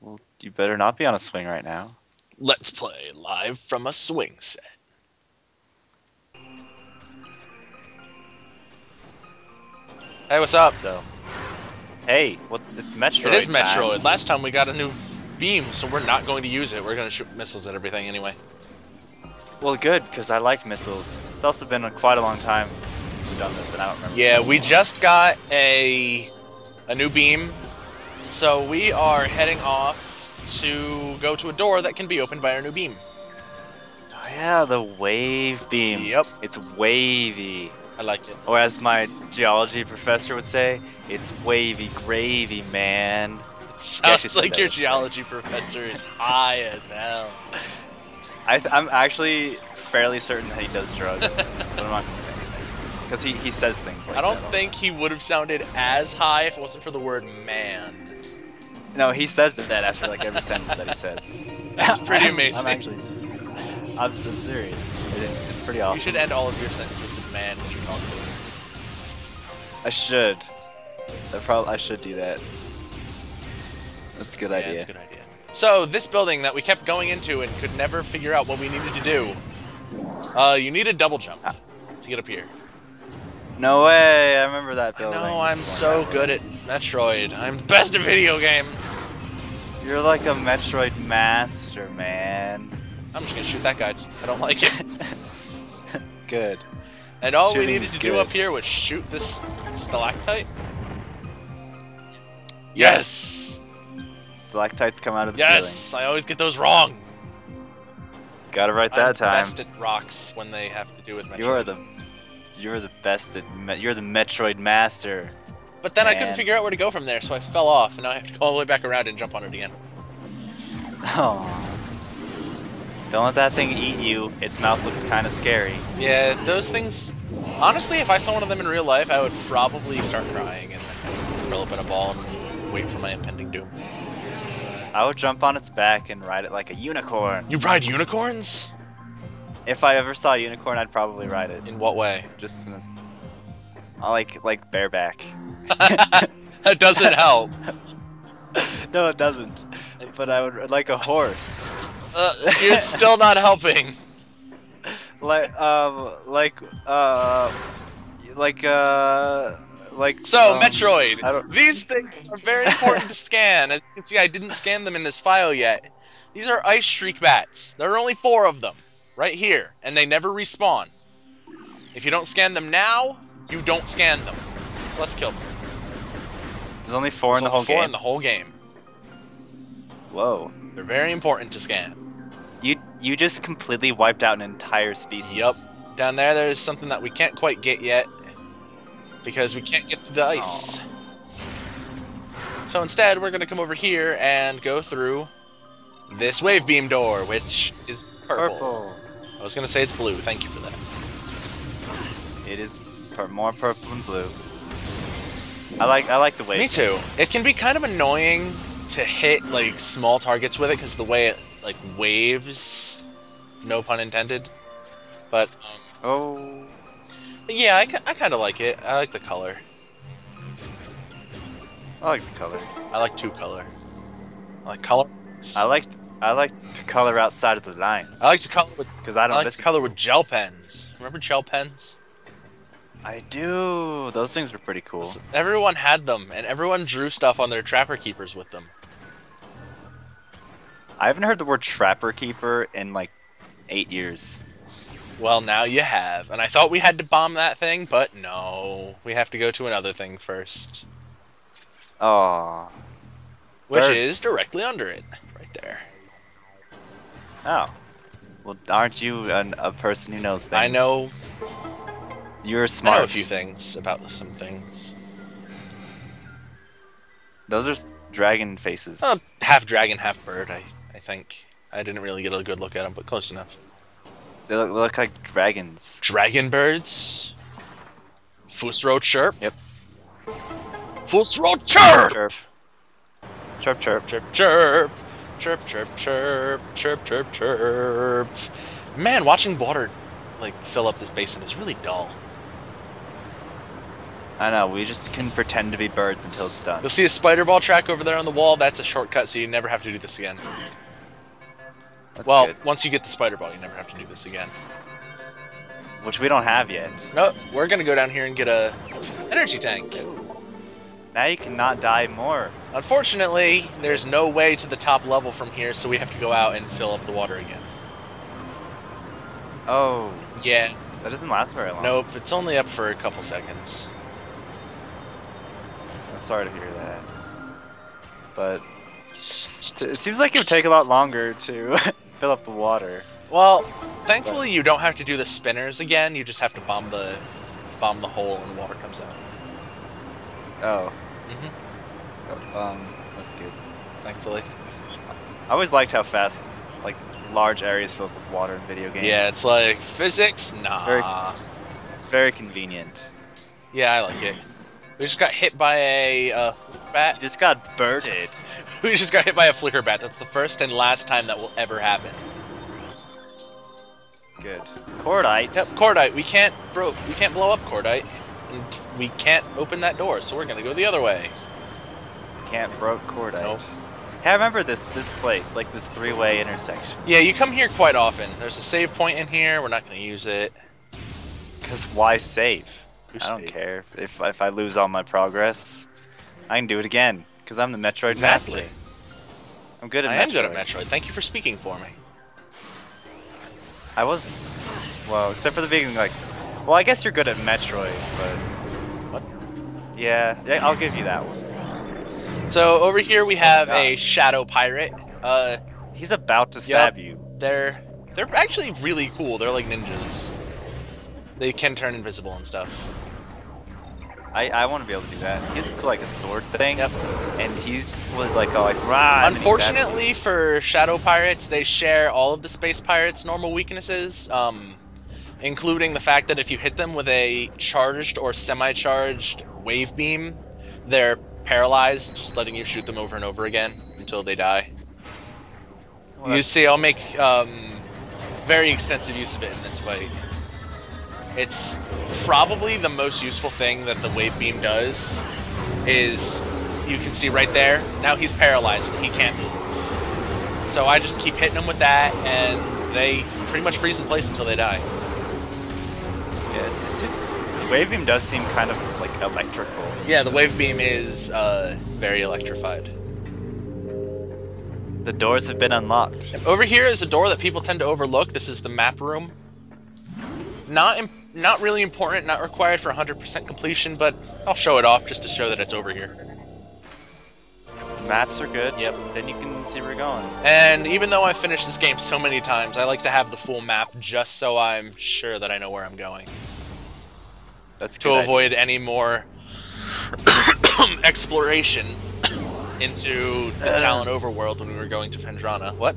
Well, you better not be on a swing right now. Let's play live from a swing set. Hey, what's up? So, hey, it's Metroid. It is Metroid. Time. Last time we got a new beam, so we're not going to use it. We're going to shoot missiles at everything anyway. Well, good, because I like missiles. It's also been quite a long time since we've done this, and I don't remember. Yeah, we just got a new beam, so we are heading off to go to a door that can be opened by our new beam. Oh, yeah, the wave beam. Yep. It's wavy. I like it. Or as my geology professor would say, it's wavy gravy, man. It sounds like your geology professor is high as hell. I'm actually fairly certain that he does drugs, but I'm not going to say anything. Because he says things like that. I don't think he would have sounded as high if it wasn't for the word man. No, he says that after like every sentence that he says. That's pretty amazing. I'm so serious. It is. It's pretty awesome. You should end all of your sentences with "man" when you talk to them. I should. I should do that. That's a good idea. That's a good idea. So this building that we kept going into and could never figure out what we needed to do. You need a double jump to get up here. No way! I remember that building. No, I'm so good at Metroid. I'm the best at video games. You're like a Metroid master, man. I'm just gonna shoot that guy just because I don't like it. Good. And all we needed to do up here was shoot this stalactite? Yes! Stalactites come out of the ceiling. Yes! I always get those wrong! Got it right that time. I'm best at rocks when they have to do with Metroid. You're the best at... You're the Metroid master. But then I couldn't figure out where to go from there, so I fell off, and now I have to go all the way back around and jump on it again. Oh. Don't let that thing eat you. Its mouth looks kind of scary. Yeah, those things... Honestly, if I saw one of them in real life, I would probably start crying and then roll up in a ball and wait for my impending doom. I would jump on its back and ride it like a unicorn. You ride unicorns? If I ever saw a unicorn, I'd probably ride it. In what way? Just in this... Like bareback. That doesn't help. No, it doesn't. But I would... Like a horse. You're still not helping. So, Metroid. These things are very important to scan. As you can see, I didn't scan them in this file yet. These are Ice Shriek bats. There are only 4 of them, right here, and they never respawn. If you don't scan them now, you don't scan them. So let's kill them. There's only 4 in the whole game. 4 in the whole game. Whoa. They're very important to scan. You just completely wiped out an entire species. Yep. Down there, there's something that we can't quite get yet because we can't get through the ice. Oh. So instead, we're going to come over here and go through this wave beam door, which is purple. I was going to say it's blue. Thank you for that. It is more purple than blue. I like the wave. Me too. It can be kind of annoying to hit like small targets with it because the way it like waves, no pun intended, but yeah, I kind of like it. I like the color. I like the color. I like 2 color. I like color. I like to color outside of the lines. I like to color with because I don't. I like to color with gel pens. Remember gel pens? I do. Those things were pretty cool. Everyone had them, and everyone drew stuff on their trapper keepers with them. I haven't heard the word trapper keeper in like 8 years. Well, now you have. And I thought we had to bomb that thing, but no. We have to go to another thing first. Aww. Which is directly under it. Right there. Oh. Well, aren't you a person who knows things? I know. You're smart. I know a few things about some things. Those are dragon faces. Half dragon, half bird, I think. I didn't really get a good look at them, but close enough. They look like dragons. Dragon birds? Fusro chirp? Yep. Fusro chirp! Chirp. Chirp, chirp. Chirp, chirp. Chirp, chirp, chirp. Chirp, chirp, chirp. Man, watching water like fill up this basin is really dull. I know, we just can pretend to be birds until it's done. You'll see a spider ball track over there on the wall. That's a shortcut, so you never have to do this again. That's well, good. Once you get the spider ball, you never have to do this again. Which we don't have yet. Nope, we're gonna go down here and get a energy tank. Now you cannot die more. Unfortunately, there's no way to the top level from here, so we have to go out and fill up the water again. Oh. Yeah. That doesn't last very long. Nope, it's only up for a couple seconds. I'm sorry to hear that. But it seems like it would take a lot longer to fill up the water. Well, thankfully you don't have to do the spinners again, you just have to bomb the hole and the water comes out. Oh. Mm-hmm. That's good. Thankfully. I always liked how fast, like, large areas filled with water in video games. Yeah, it's like, physics? Nah. It's very convenient. Yeah, I like it. We just got hit by a flicker bat. We just got birded. We just got hit by a flicker bat. That's the first and last time that will ever happen. Good. Cordite. Yep, cordite. We can't blow up cordite. And we can't open that door, so we're gonna go the other way. Can't broke cordite. Nope. Hey, I remember this place, like this three-way intersection. Yeah, you come here quite often. There's a save point in here. We're not gonna use it. Cause why save? I don't care if I lose all my progress. I can do it again. Cause I'm the Metroid master. I'm good at Metroid. I am good at Metroid. Thank you for speaking for me. I was, well, except for the being like. Well, I guess you're good at Metroid, but... What? Yeah, I'll give you that one. So, over here we have a Shadow Pirate. He's about to stab you. They're actually really cool. They're like ninjas. They can turn invisible and stuff. I want to be able to do that. He's like a sword thing. Yep. And he's was like, all like, run. Unfortunately for Shadow Pirates, they share all of the Space Pirates' normal weaknesses. Including the fact that if you hit them with a charged or semi-charged wave beam, they're paralyzed, just letting you shoot them over and over again until they die. Well, you see, I'll make very extensive use of it in this fight. It's probably the most useful thing that the wave beam does is, you can see right there, now he's paralyzed and he can't move. So I just keep hitting him with that and they pretty much freeze in place until they die. Yes, it seems, the wave beam does seem kind of like electrical. Yeah, the wave beam is very electrified. The doors have been unlocked. Over here is a door that people tend to overlook. This is the map room. Not really important, not required for 100% completion, but I'll show it off just to show that it's over here. Maps are good. Yep. Then you can see where you're going. And even though I finished this game so many times, I like to have the full map just so I'm sure that I know where I'm going. That's good. To avoid any more exploration into the Talon overworld when we were going to Phendrana. What?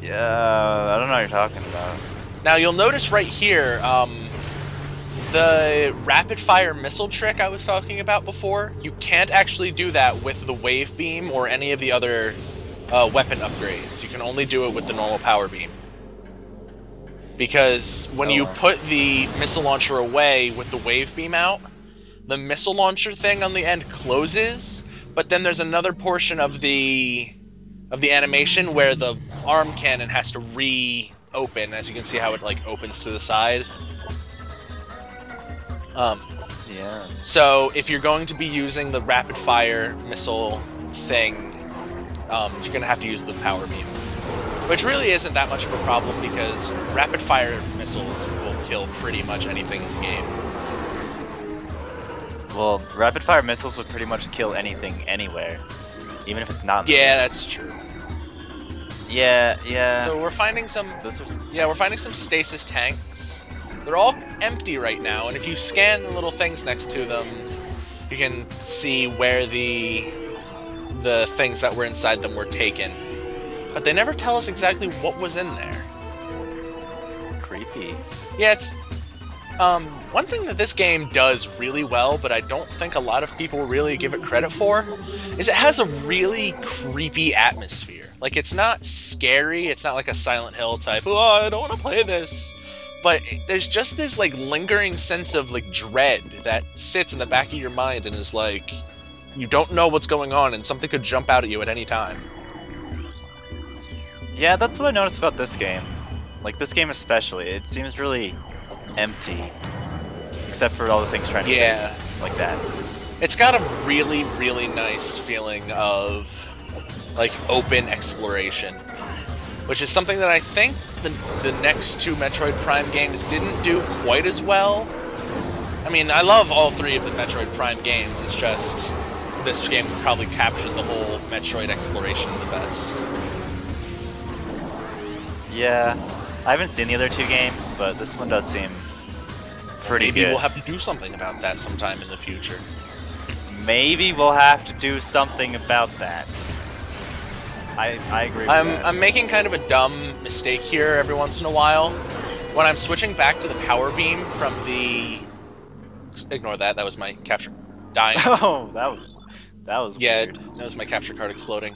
Yeah, I don't know what you're talking about. Now you'll notice right here, the rapid-fire missile trick I was talking about before, you can't actually do that with the wave beam or any of the other weapon upgrades. You can only do it with the normal power beam. Because when you put the missile launcher away with the wave beam out, the missile launcher thing on the end closes, but then there's another portion of the animation where the arm cannon has to reopen, as you can see how it like opens to the side. Yeah. So if you're going to be using the rapid fire missile thing, you're going to have to use the power beam, which really isn't that much of a problem because rapid fire missiles will kill pretty much anything in the game. Well, rapid fire missiles would pretty much kill anything anywhere, even if it's not. Yeah, that's true. Yeah. So we're finding some. We're finding some stasis tanks. They're all empty right now, and if you scan the little things next to them, you can see where the things that were inside them were taken. But they never tell us exactly what was in there. Creepy. Yeah, it's... one thing that this game does really well, but I don't think a lot of people really give it credit for, is it has a really creepy atmosphere. Like, it's not scary, it's not like a Silent Hill type, oh, I don't want to play this. But there's just this, like, lingering sense of, like, dread that sits in the back of your mind and is like, you don't know what's going on and something could jump out at you at any time. Yeah, that's what I noticed about this game. Like, this game especially, it seems really empty. Except for all the things trying to do like that. It's got a really, really nice feeling of, like, open exploration. Which is something that I think the next two Metroid Prime games didn't do quite as well. I mean, I love all three of the Metroid Prime games, it's just this game probably captured the whole Metroid exploration the best. Yeah, I haven't seen the other two games, but this one does seem pretty good. Maybe we'll have to do something about that sometime in the future. Maybe we'll have to do something about that. I agree with that. I'm making kind of a dumb mistake here every once in a while. When I'm switching back to the power beam from the... Ignore that, that was my capture... Dying. Oh, that was weird. Yeah, that was my capture card exploding.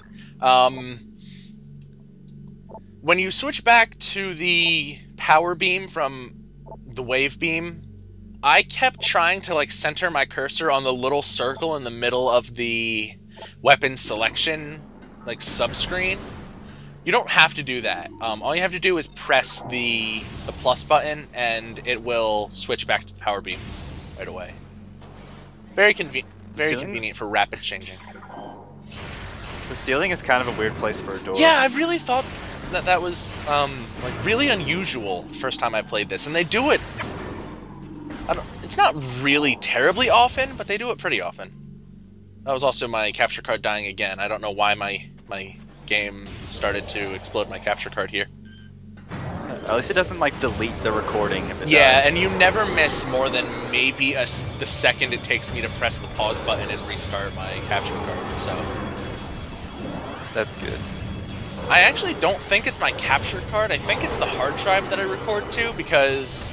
When you switch back to the power beam from the wave beam, I kept trying to, like, center my cursor on the little circle in the middle of the weapon selection, like, sub-screen. You don't have to do that. All you have to do is press the plus button, and it will switch back to the power beam right away. Very convenient for rapid changing. The ceiling is kind of a weird place for a door. Yeah, I really thought that that was like really unusual first time I played this, and they do it. It's not really terribly often, but they do it pretty often. That was also my capture card dying again. I don't know why my game started to explode my capture card here. At least it doesn't, like, delete the recording if it does. And you never miss more than maybe the second it takes me to press the pause button and restart my capture card, so... That's good. I actually don't think it's my capture card. I think it's the hard drive that I record to, because...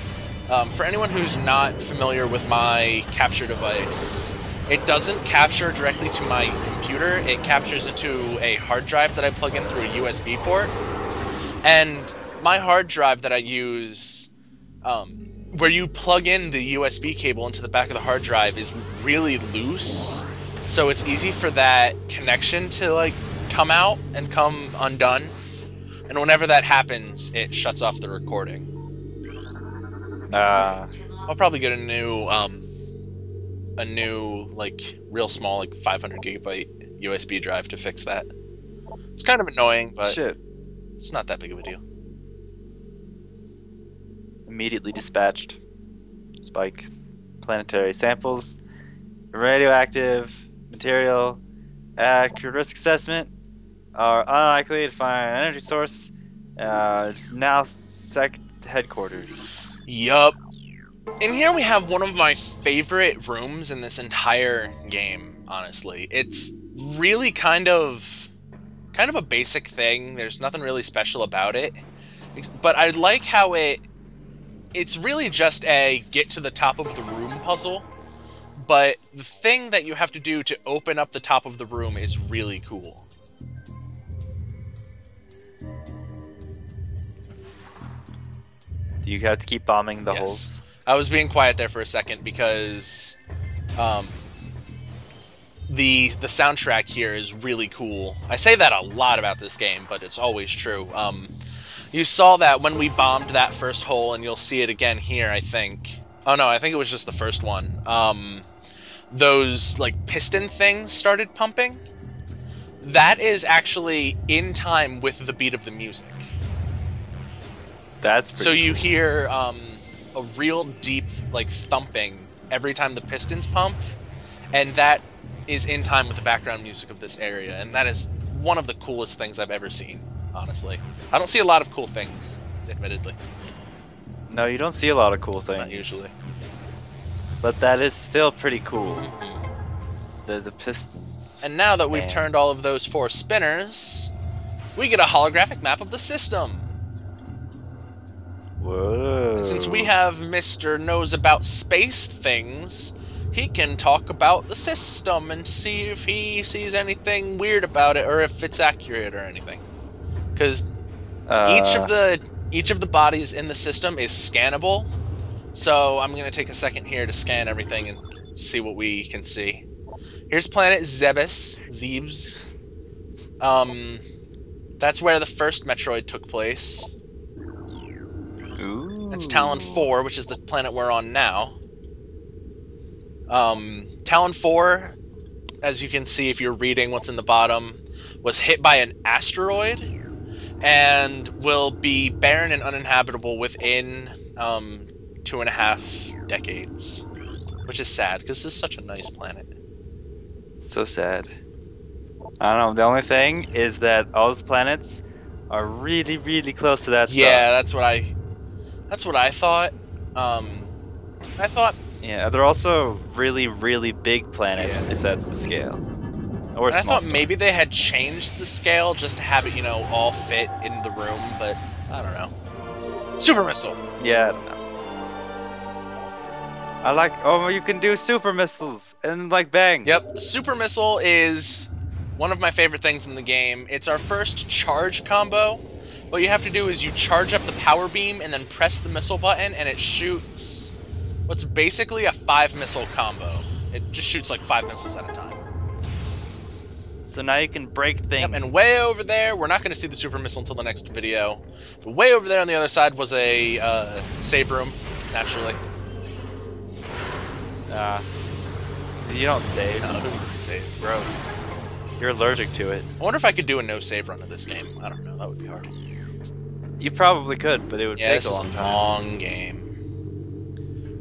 for anyone who's not familiar with my capture device, it doesn't capture directly to my computer. It captures into a hard drive that I plug in through a USB port. And my hard drive that I use, where you plug in the USB cable into the back of the hard drive, is really loose. So it's easy for that connection to, like, come out and come undone. And whenever that happens, it shuts off the recording. I'll probably get a new, like, real small, like, 500 gigabyte USB drive to fix that. It's kind of annoying, but it's not that big of a deal. Immediately dispatched. Spike. Planetary samples. Radioactive material. Accurate risk assessment. Are unlikely to find an energy source. It's now sect headquarters. Yup. In here we have one of my favorite rooms in this entire game, honestly. It's really kind of a basic thing. There's nothing really special about it. But I like how it's really just a get to the top of the room puzzle. But the thing that you have to do to open up the top of the room is really cool. Do you have to keep bombing the holes? I was being quiet there for a second because the soundtrack here is really cool. I say that a lot about this game, but it's always true. You saw that when we bombed that first hole, and you'll see it again here, I think. Oh no, I think it was just the first one. Those, like, piston things started pumping. That is actually in time with the beat of the music. That's pretty cool. You hear... a real deep, like, thumping every time the pistons pump, and that is in time with the background music of this area, and that is one of the coolest things I've ever seen, honestly. I don't see a lot of cool things, admittedly. No, you don't see a lot of cool things. Not usually. But that is still pretty cool. Mm-hmm. The pistons. And now that we've turned all of those four spinners, we get a holographic map of the system. Whoa. Since we have Mr. Knows About Space Things, he can talk about the system and see if he sees anything weird about it or if it's accurate or anything. Because each of the Each of the bodies in the system is scannable, so I'm going to take a second here to scan everything and see what we can see. Here's planet Zebes. Zebes. That's where the first Metroid took place. Ooh. That's Talon IV, which is the planet we're on now. Talon IV, as you can see if you're reading what's in the bottom, was hit by an asteroid and will be barren and uninhabitable within 2.5 decades, which is sad because this is such a nice planet. So sad. I don't know. The only thing is that all those planets are really, really close to that star. Yeah, that's what I thought. I thought. Yeah, they're also really, really big planets if that's the scale. Or and I thought maybe they had changed the scale just to have it, you know, all fit in the room, but I don't know. Super missile. Yeah. I don't know. I like. Oh, you can do super missiles and like bang. Yep. Super missile is one of my favorite things in the game. It's our first charge combo. What you have to do is you charge up the power beam and then press the missile button, and it shoots what's basically a 5-missile combo. It just shoots like 5 missiles at a time. So now you can break things. Yep, and way over there, we're not going to see the super missile until the next video. But way over there on the other side was a save room, naturally. You don't save. No, who needs to save? Gross. You're allergic to it. I wonder if I could do a no-save run of this game. I don't know. That would be hard. You probably could, but it would take a long time. Yeah, it's a long game.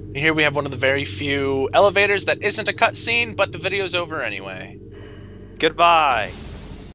And here we have one of the very few elevators that isn't a cutscene, but the video's over anyway. Goodbye!